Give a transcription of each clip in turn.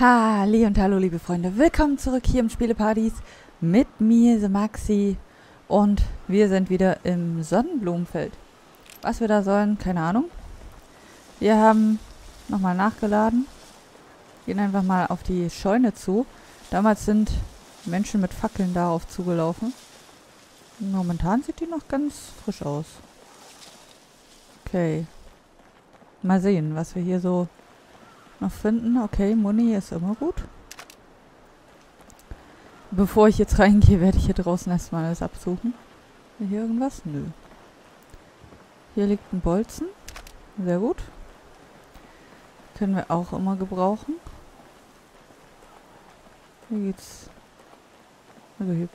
Halli und hallo liebe Freunde, willkommen zurück hier im Spieleparadies mit mir, Semaxi, und wir sind wieder im Sonnenblumenfeld. Was wir da sollen, keine Ahnung. Wir haben nochmal nachgeladen, gehen einfach mal auf die Scheune zu. Damals sind Menschen mit Fackeln darauf zugelaufen. Momentan sieht die noch ganz frisch aus. Okay, mal sehen, was wir hier so noch finden. Okay, Muni ist immer gut. Bevor ich jetzt reingehe, werde ich hier draußen erstmal alles absuchen. Hier irgendwas? Nö. Hier liegt ein Bolzen. Sehr gut. Können wir auch immer gebrauchen. Hier geht's... Also hier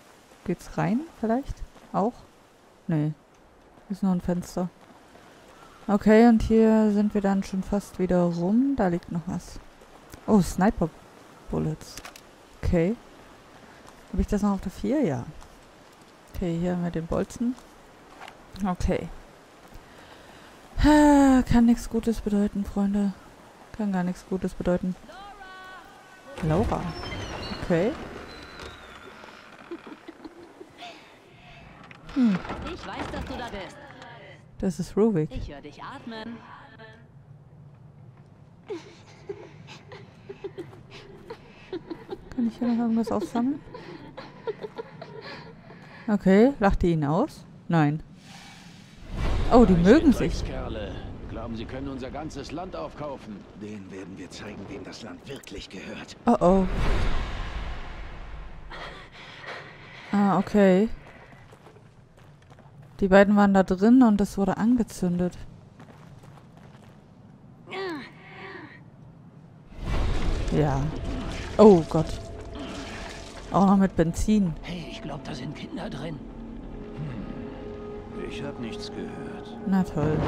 geht's rein vielleicht? Auch? Nee. Ist nur ein Fenster. Okay, und hier sind wir dann schon fast wieder rum. Da liegt noch was. Oh, Sniper-Bullets. Okay. Habe ich das noch auf der 4? Ja. Okay, hier haben wir den Bolzen. Okay. Kann nichts Gutes bedeuten, Freunde. Kann gar nichts Gutes bedeuten. Laura. Okay. Ich weiß, dass du da bist. Das ist Ruvik. Ich höre dich atmen. Kann ich hier noch irgendwas aufsammeln? Okay, lacht die ihn aus? Nein. Oh, die mögen sich. Glauben, sie können unser ganzes Land aufkaufen. Denen werden wir zeigen, wem das Land wirklich gehört. Oh oh. Ah, okay. Die beiden waren da drin und es wurde angezündet. Ja. Oh Gott. Auch noch mit Benzin. Hey, ich glaube, da sind Kinder drin. Ich habe nichts gehört. Na toll.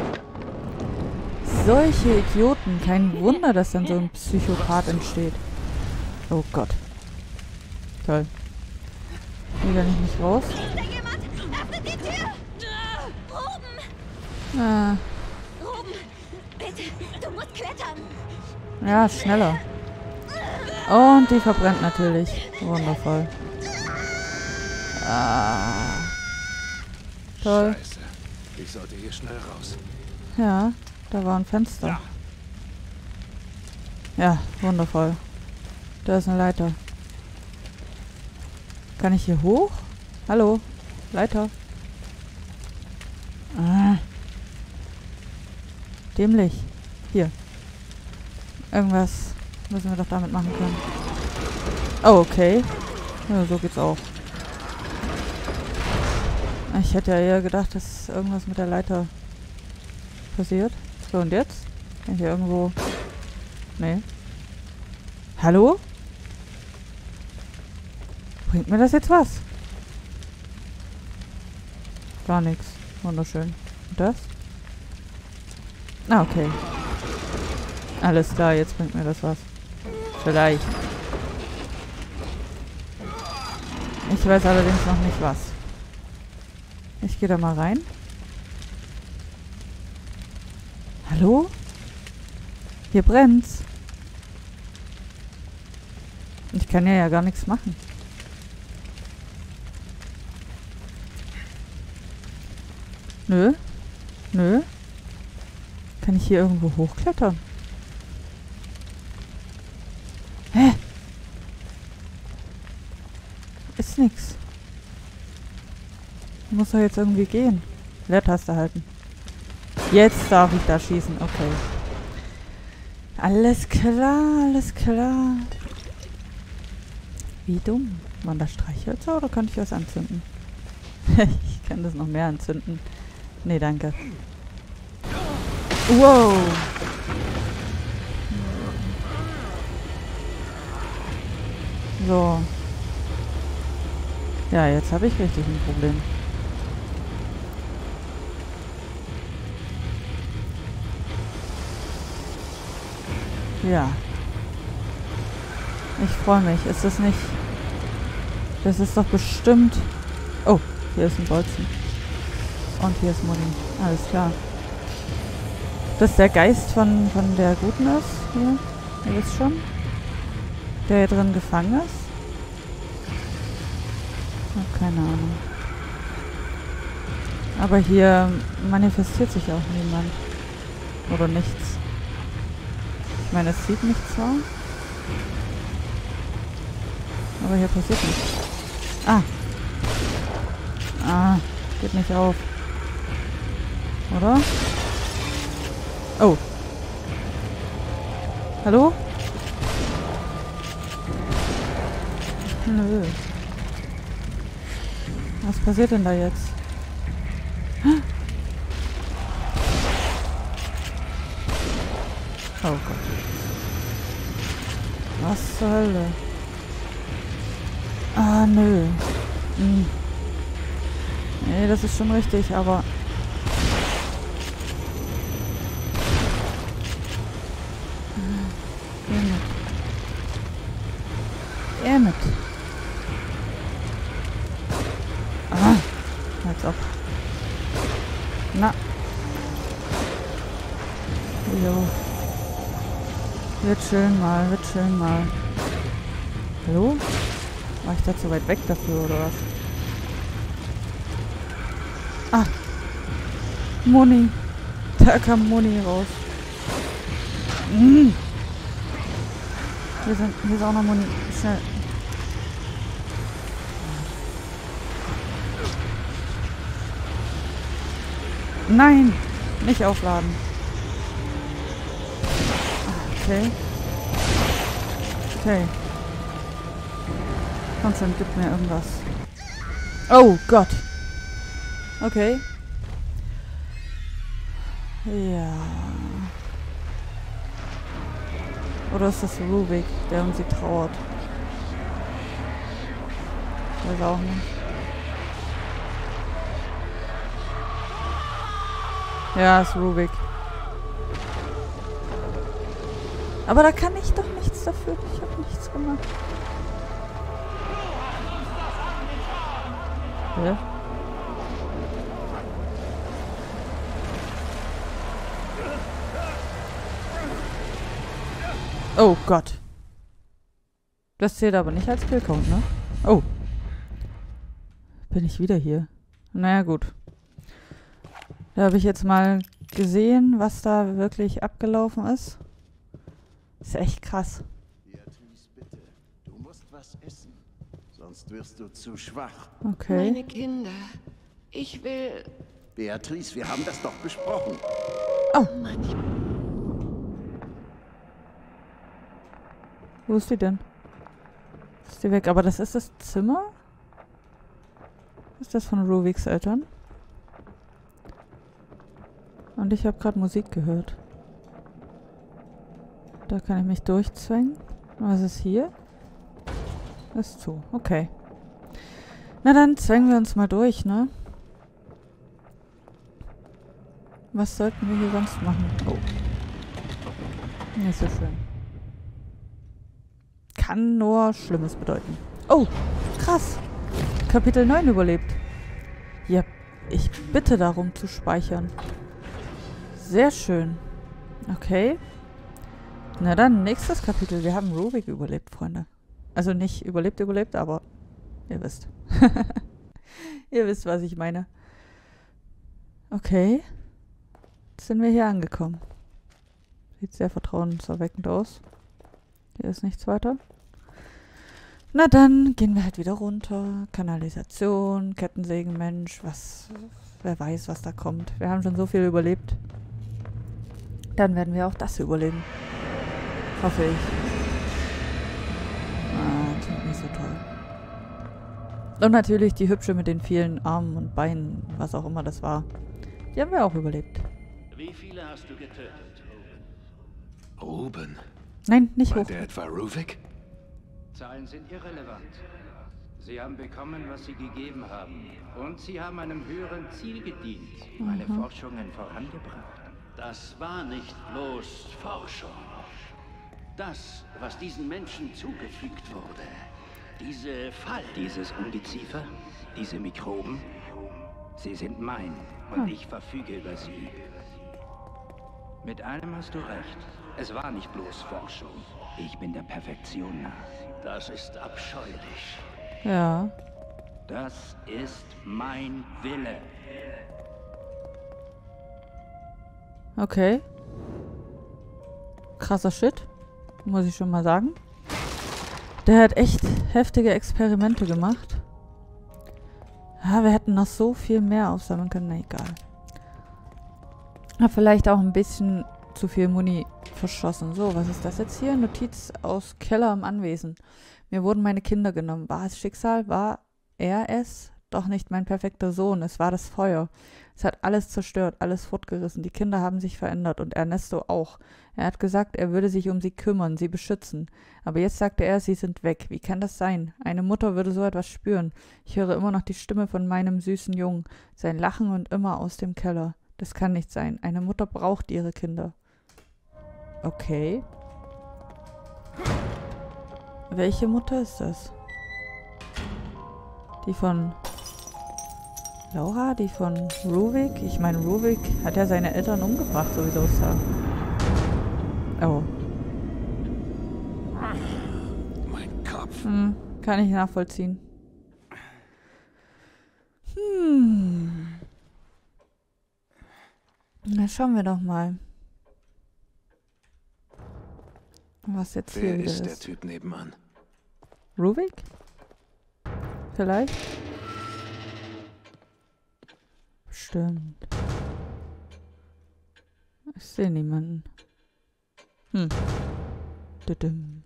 Solche Idioten. Kein Wunder, dass dann so ein Psychopath entsteht. Oh Gott. Toll. Hier kann ich nicht raus. Ruben, bitte, du musst klettern. Ja, schneller. Und die verbrennt natürlich. Wundervoll. Ah. Toll. Scheiße. Ich sollte hier schnell raus. Ja, da war ein Fenster. Ja, wundervoll. Da ist eine Leiter. Kann ich hier hoch? Hallo? Leiter. Ah. Dämlich. Hier. Irgendwas müssen wir doch damit machen können. Oh, okay. Ja, so geht's auch. Ich hätte ja eher gedacht, dass irgendwas mit der Leiter passiert. So, und jetzt? Kann ich hier irgendwo... Nee. Hallo? Bringt mir das jetzt was? Gar nichts. Wunderschön. Und das? Ah, okay. Alles klar, jetzt bringt mir das was. Vielleicht. Ich weiß allerdings noch nicht was. Ich gehe da mal rein. Hallo? Hier brennt's. Ich kann ja gar nichts machen. Nö. Nö. Kann ich hier irgendwo hochklettern? Hä? Ist nix. Muss doch jetzt irgendwie gehen. Leertaste halten. Jetzt darf ich da schießen. Okay. Alles klar, alles klar. Wie dumm. Waren da Streichhölzer oder kann ich was anzünden? Ich kann das noch mehr anzünden. Nee, danke. Wow. So. Ja, jetzt habe ich richtig ein Problem. Ja. Ich freue mich. Ist das nicht... Das ist doch bestimmt... Oh, hier ist ein Bolzen. Und hier ist Moni. Alles klar. Dass der Geist von der Guten ist, hier, ihr wisst schon. der hier drin gefangen ist? Oh, keine Ahnung. Aber hier manifestiert sich auch niemand. Oder nichts. Ich meine, es sieht nichts aus. Aber hier passiert nichts. Ah! Ah, geht nicht auf. Oder? Oh. Hallo? Nö. Was passiert denn da jetzt? Oh Gott. Was zur Hölle? Ah, nö. Hm. Nee, das ist schon richtig, aber... Damit. Ah, jetzt ab. Na. Jo. Wir chillen mal. Hallo? War ich da zu weit weg dafür, oder was? Ach. Moni. Da kam Moni raus. Mm. Hier ist auch noch Moni. Schnell. Nein! Nicht aufladen. Okay. Okay. Konstantin, gib mir irgendwas. Oh Gott! Okay. Ja. Oder ist das Ruvik, der um sie trauert? Ich weiß auch nicht. Ja, ist Ruvik. Aber da kann ich doch nichts dafür. Ich habe nichts gemacht. Hä? Oh Gott. Das zählt aber nicht als Killcount, ne? Oh. Bin ich wieder hier? Naja, gut. Da habe ich jetzt mal gesehen, was da wirklich abgelaufen ist. Ist echt krass. Beatrice, bitte. Du musst was essen, sonst wirst du zu schwach. Okay. Meine Kinder, ich will... Beatrice, wir haben das doch besprochen. Oh. Wo ist die denn? Ist die weg? Aber das ist das Zimmer? Ist das von Ruviks Eltern? Und ich habe gerade Musik gehört. Da kann ich mich durchzwängen. Was ist hier? Ist zu. Okay. Na dann zwängen wir uns mal durch, ne? Was sollten wir hier sonst machen? Oh. Nicht so schön. Kann nur Schlimmes bedeuten. Oh, krass. Kapitel 9 überlebt. Ja, ich bitte darum zu speichern. Sehr schön. Okay. Na dann, nächstes Kapitel. Wir haben Ruvik überlebt, Freunde. Also nicht überlebt, aber ihr wisst. Ihr wisst, was ich meine. Okay. Jetzt sind wir hier angekommen. Sieht sehr vertrauenserweckend aus. Hier ist nichts weiter. Na dann, gehen wir halt wieder runter. Kanalisation, Kettensägenmensch, was... Wer weiß, was da kommt. Wir haben schon so viel überlebt. Dann werden wir auch das überleben. Hoffe ich. Ah, das ist nicht so toll. Und natürlich die Hübsche mit den vielen Armen und Beinen, was auch immer das war. Die haben wir auch überlebt. Wie viele hast du getötet? Ruben? Nein, nicht hoch. War der etwa Ruvik? Zahlen sind irrelevant. Sie haben bekommen, was sie gegeben haben. Und sie haben einem höheren Ziel gedient. Meine Forschungen vorangebracht. Das war nicht bloß Forschung. Das, was diesen Menschen zugefügt wurde. Diese Fall, dieses Ungeziefer, diese Mikroben. Sie sind mein und ich verfüge über sie. Mit allem hast du recht. Es war nicht bloß Forschung. Ich bin der Perfektion nah. Das ist abscheulich. Ja. Das ist mein Wille. Okay. Krasser Shit. Muss ich schon mal sagen. Der hat echt heftige Experimente gemacht. Ja, wir hätten noch so viel mehr aufsammeln können. Na, egal. Hab vielleicht auch ein bisschen zu viel Muni verschossen. So, was ist das jetzt hier? Notiz aus Keller im Anwesen. Mir wurden meine Kinder genommen. War es Schicksal? War er es? Doch nicht mein perfekter Sohn. Es war das Feuer. Es hat alles zerstört, alles fortgerissen. Die Kinder haben sich verändert und Ernesto auch. Er hat gesagt, er würde sich um sie kümmern, sie beschützen. Aber jetzt sagte er, sie sind weg. Wie kann das sein? Eine Mutter würde so etwas spüren. Ich höre immer noch die Stimme von meinem süßen Jungen. Sein Lachen und immer aus dem Keller. Das kann nicht sein. Eine Mutter braucht ihre Kinder. Okay. Welche Mutter ist das? Die von Laura? Die von Ruvik? Ich meine, Ruvik hat ja seine Eltern umgebracht, so wie du es sagst. Oh. Mein Kopf. Hm, kann ich nachvollziehen. Na, schauen wir doch mal. Was jetzt hier wieder ist. Wer ist der Typ nebenan? Ruvik? Vielleicht? Bestimmt. Ich sehe niemanden. Hm. Düdüm.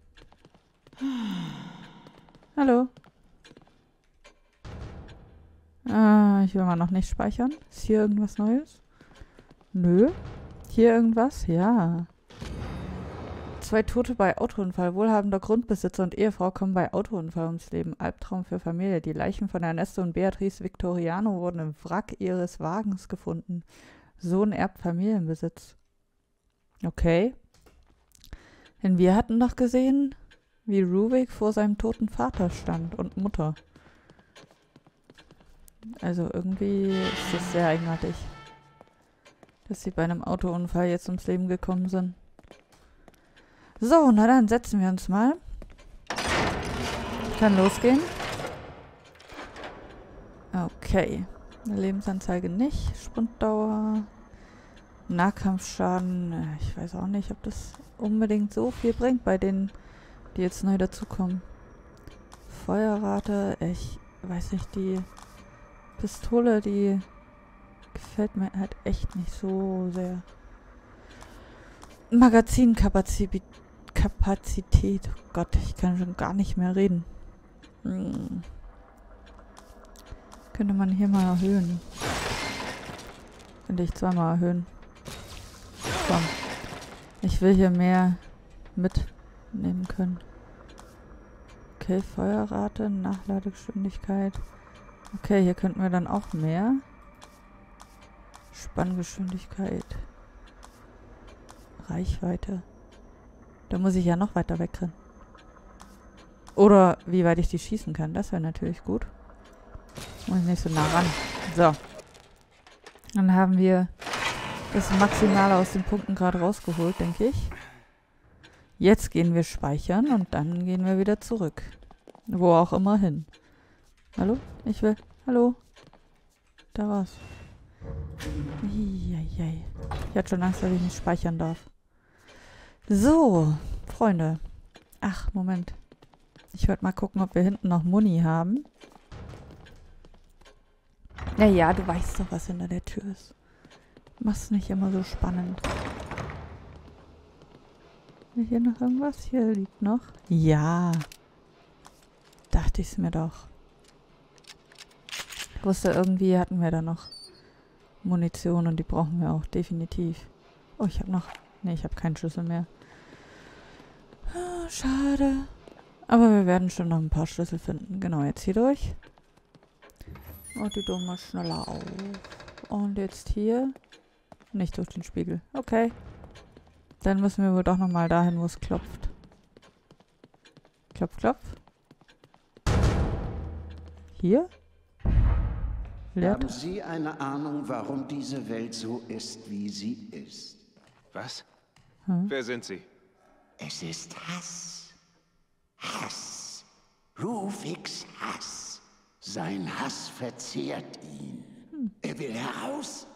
Hallo. Ich will mal noch nicht speichern. Ist hier irgendwas Neues? Nö. Hier irgendwas? Ja. 2 Tote bei Autounfall. Wohlhabender Grundbesitzer und Ehefrau kommen bei Autounfall ums Leben. Albtraum für Familie. Die Leichen von Ernesto und Beatrice Victoriano wurden im Wrack ihres Wagens gefunden. Sohn erbt Familienbesitz. Okay. Denn wir hatten doch gesehen, wie Ruvik vor seinem toten Vater stand und Mutter. Also irgendwie ist das sehr eigenartig, dass sie bei einem Autounfall jetzt ums Leben gekommen sind. So, na dann setzen wir uns mal. Kann losgehen. Okay. Lebensanzeige nicht. Sprintdauer. Nahkampfschaden. Ich weiß auch nicht, ob das unbedingt so viel bringt bei denen, die jetzt neu dazukommen. Feuerrate. Ich weiß nicht, die Pistole, die gefällt mir halt echt nicht so sehr. Magazinkapazität. Oh Gott, ich kann schon gar nicht mehr reden. Hm. Könnte man hier mal erhöhen. Könnte ich zweimal erhöhen. Komm. Ich will hier mehr mitnehmen können. Okay, Feuerrate, Nachladegeschwindigkeit. Okay, hier könnten wir dann auch mehr. Spanngeschwindigkeit. Reichweite. Da muss ich ja noch weiter wegrennen. Oder wie weit ich die schießen kann. Das wäre natürlich gut. Muss ich nicht so nah ran. So. Dann haben wir das Maximale aus den Punkten gerade rausgeholt, denke ich. Jetzt gehen wir speichern und dann gehen wir wieder zurück. Wo auch immer hin. Hallo? Ich will... Hallo? Da war's. Ich hatte schon Angst, dass ich nicht speichern darf. So, Freunde. Ach, Moment. Ich wollte mal gucken, ob wir hinten noch Muni haben. Naja, du weißt doch, was hinter der Tür ist. Mach's nicht immer so spannend. Hier noch irgendwas? Hier liegt noch. Ja. Dachte ich's mir doch. Ich wusste, irgendwie hatten wir da noch Munition und die brauchen wir auch definitiv. Oh, ich habe noch... Ne, ich habe keinen Schlüssel mehr. Oh, schade. Aber wir werden schon noch ein paar Schlüssel finden. Genau, jetzt hier durch. Und die Tür schneller auf. Und jetzt hier. Nicht durch den Spiegel. Okay. Dann müssen wir wohl doch nochmal dahin, wo es klopft. Klopf, klopf. Hier? Haben Sie eine Ahnung, warum diese Welt so ist, wie sie ist? Was? Hm? Wer sind Sie? Es ist Hass. Hass. Ruviks Hass. Sein Hass verzehrt ihn. Hm. Er will heraus.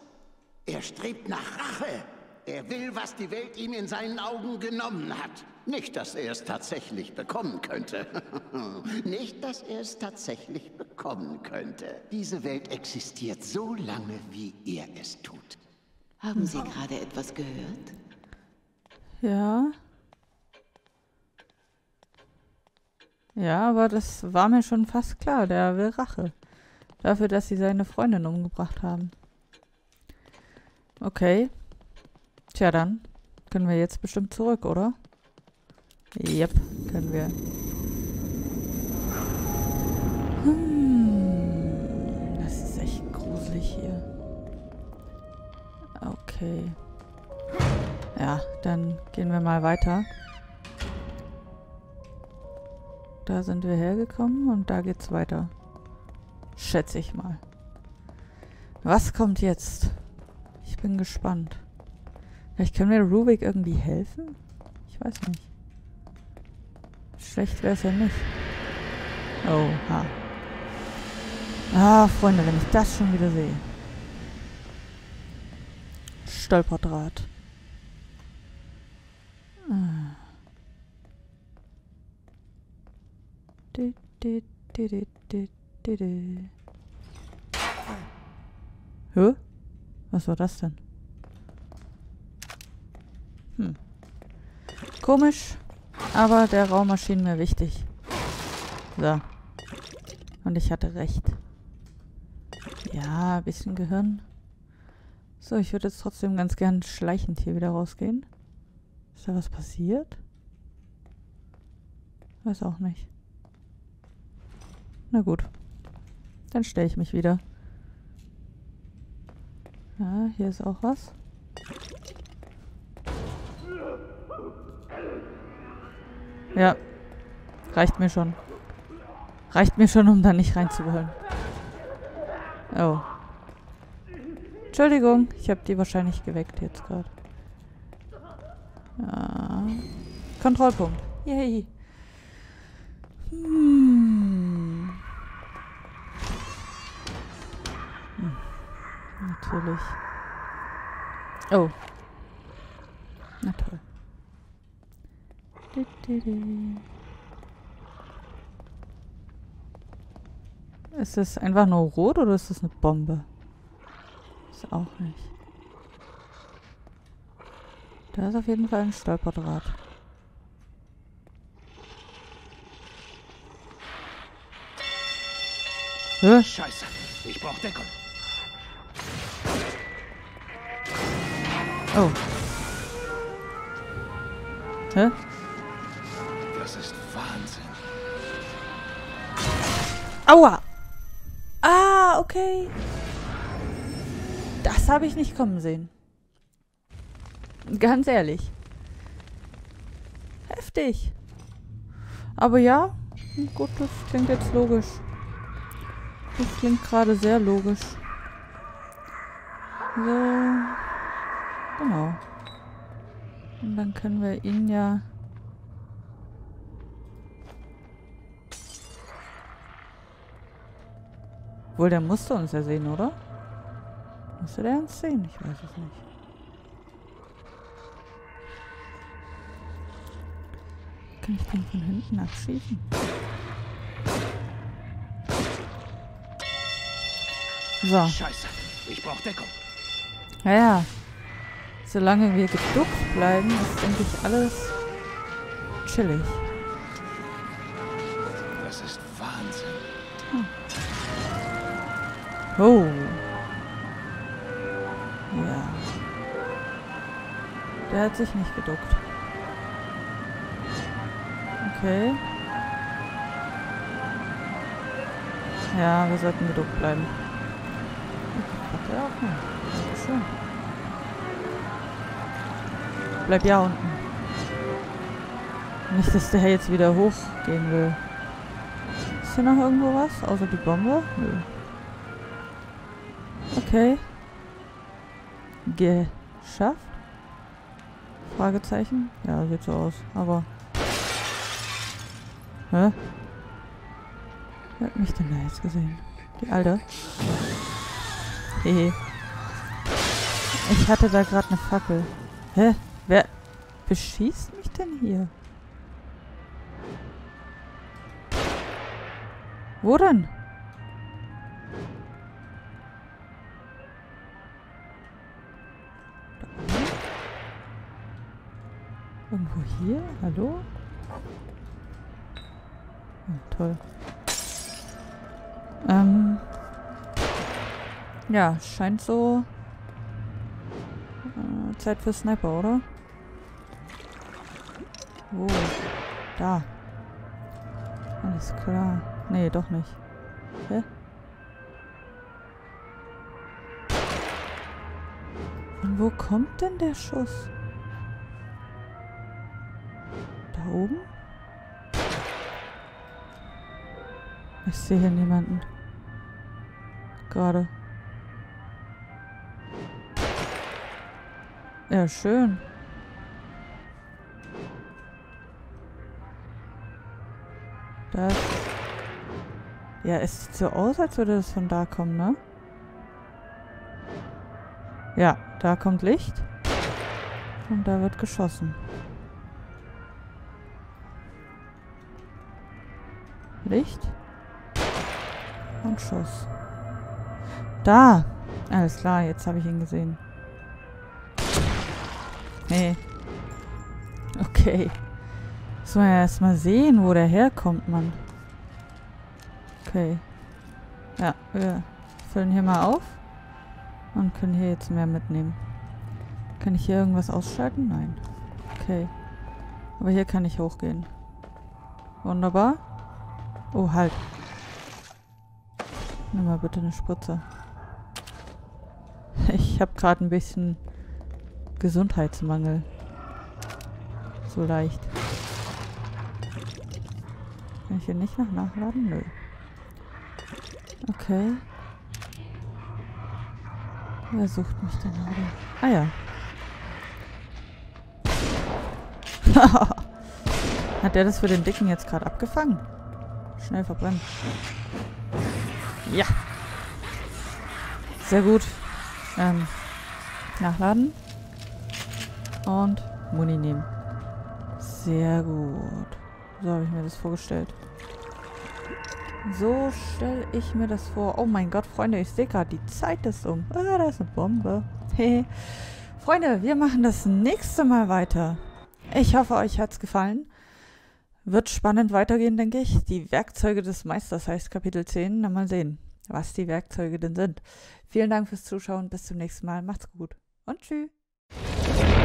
Er strebt nach Rache. Er will, was die Welt ihm in seinen Augen genommen hat. Nicht, dass er es tatsächlich bekommen könnte. Nicht, dass er es tatsächlich bekommen könnte. Diese Welt existiert so lange, wie er es tut. Haben Sie gerade etwas gehört? Ja. Ja, aber das war mir schon fast klar. Der will Rache. Dafür, dass sie seine Freundin umgebracht haben. Okay. Tja, dann können wir jetzt bestimmt zurück, oder? Jep, können wir. Hm. Das ist echt gruselig hier. Okay. Ja, dann gehen wir mal weiter. Da sind wir hergekommen und da geht's weiter. Schätze ich mal. Was kommt jetzt? Ich bin gespannt. Vielleicht können wir Ruvik irgendwie helfen? Ich weiß nicht. Schlecht wäre es ja nicht. Oha. Ah, Freunde, wenn ich das schon wieder sehe. Stolperdraht. Ah. Hä? Was war das denn? Hm. Komisch, aber der Raum erschien mir wichtig. So. Und ich hatte recht. Ja, ein bisschen Gehirn. So, ich würde jetzt trotzdem ganz gern schleichend hier wieder rausgehen. Ist da was passiert? Weiß auch nicht. Na gut. Dann stelle ich mich wieder. Ja, hier ist auch was. Ja, reicht mir schon. Reicht mir schon, um da nicht reinzuholen. Oh. Entschuldigung, ich habe die wahrscheinlich geweckt jetzt gerade. Ja. Kontrollpunkt. Yay. Hm. Hm. Natürlich. Oh. Na toll. Ist das einfach nur rot oder ist das eine Bombe? Ist auch nicht. Da ist auf jeden Fall ein Stolperdraht. Hä? Scheiße, ich brauche Deckung. Oh. Hä? Das ist Wahnsinn. Aua! Ah, okay. Das habe ich nicht kommen sehen. Ganz ehrlich. Heftig. Aber ja, gut, das klingt jetzt logisch. Das klingt gerade sehr logisch. So. Genau. Und dann können wir ihn ja... Obwohl, der musste uns ja sehen, oder? Musste der uns sehen? Ich weiß es nicht. Kann ich den von hinten abschießen? So. Scheiße, ich brauche Deckung. Ja. Solange wir geduckt bleiben, ist eigentlich alles chillig. Das ist Wahnsinn. Hm. Oh. Ja. Der hat sich nicht geduckt. Okay. Ja, wir sollten geduckt bleiben. Hat er auch nicht. Schön. Bleib ja unten. Nicht, dass der jetzt wieder hochgehen will. Ist hier noch irgendwo was? Außer die Bombe? Nö. Okay. Geschafft. Fragezeichen? Ja, sieht so aus. Aber... Hä? Wer hat mich denn da jetzt gesehen? Die Alte? Hehe. Ich hatte da gerade eine Fackel. Hä? Wer beschießt mich denn hier? Wo denn? Irgendwo hier? Hallo? Oh, toll. Ja, scheint so... Zeit für Sniper, oder? Wo? Da. Alles klar. Nee, doch nicht. Hä? Von wo kommt denn der Schuss? Da oben? Ich sehe hier niemanden. Gerade. Ja, schön. Das. Ja, es sieht so aus, als würde das von da kommen, ne? Ja, da kommt Licht. Und da wird geschossen. Licht. Und Schuss. Da! Alles klar, jetzt habe ich ihn gesehen. Nee. Okay. Muss man ja erstmal sehen, wo der herkommt, Mann. Okay. Ja, wir füllen hier mal auf. Und können hier jetzt mehr mitnehmen. Kann ich hier irgendwas ausschalten? Nein. Okay. Aber hier kann ich hochgehen. Wunderbar. Oh, halt. Nimm mal bitte eine Spritze. Ich habe gerade ein bisschen... Gesundheitsmangel. So leicht. Kann ich hier nicht noch nachladen? Nö. Okay. Wer sucht mich denn gerade? Ah ja. Hat der das für den Dicken jetzt gerade abgefangen? Schnell verbrennen. Ja. Sehr gut. Nachladen. Und Muni nehmen. Sehr gut. So habe ich mir das vorgestellt. So stelle ich mir das vor. Oh mein Gott, Freunde, ich sehe gerade, die Zeit ist um. Ah, da ist eine Bombe. Hey. Freunde, wir machen das nächste Mal weiter. Ich hoffe, euch hat es gefallen. Wird spannend weitergehen, denke ich. Die Werkzeuge des Meisters heißt Kapitel 10. Na, mal sehen, was die Werkzeuge denn sind. Vielen Dank fürs Zuschauen. Bis zum nächsten Mal. Macht's gut. Und tschüss.